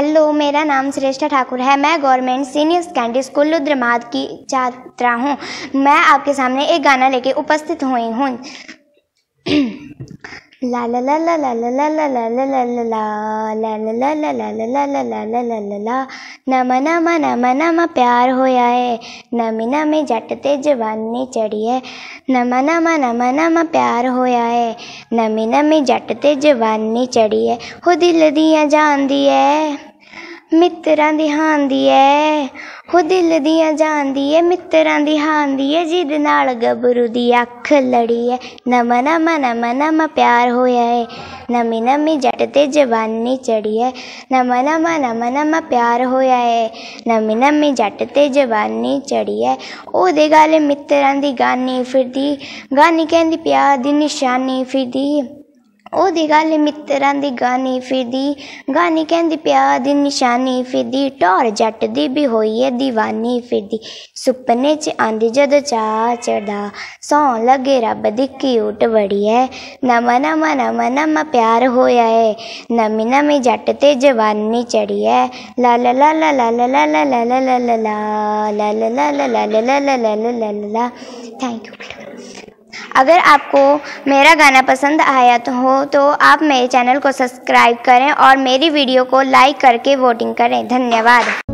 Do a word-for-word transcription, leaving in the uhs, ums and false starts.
Hello, मेरा नाम श्रेष्ठा ठाकुर है। मैं government senior secondary school Rudramad की छात्रा हूँ। मैं आपके सामने एक गाना लेके उपस्थित हुई हूँ। ला ला ला ला ला ला ला ला ला ला ला ला ला ला ला ला ला ला ला ला। नम नम नम नम प्यार होया है, नमी नमी जट ते जवानी चढ़ी है। नम नम नम नम प्यार होया है, नमी नमी जट ते जवानी चढ़ी है। हो दिल दियां जान दी है मित्तरां दी हान दी ऐ। हो दिल दियां जान दी ऐ मित्तरां दी हान दी ऐ। जिद नाल गबरू दी अख लड़ी ऐ। नम नम नम नम प्यार होया ऐ, नमी नमी जट ते जवानी चढ़ी ऐ। नम नम नम नम प्यार होया ऐ, नमी नमी जट ते जवानी चढ़ी ऐ। ओहदे गल मित्तरां दी गानी फिरदी, गानी कहंदी प्यार दी निशानी फिरदी। ओहदी गल मित्तरां दी गानी फिरदी, गानी कहंदी प्यार दी निशानी फिरदी। ढोर जट दी बी होई ऐ दीवानी फिरदी। सुपने च आंदी जदों चा चढ़दा, सौ लगे रब दी क्यूट बड़ी ऐ। नम नम नम नम प्यार होया ऐ, नमी नमी जट ते जवानी चढ़ी ऐ। ला ला ला ला ला ला ला ला ला ला ला ला ला ला ला ला ला ला। Thank you. अगर आपको मेरा गाना पसंद आया तो हो तो आप मेरे चैनल को सब्सक्राइब करें और मेरी वीडियो को लाइक करके वोटिंग करें। धन्यवाद।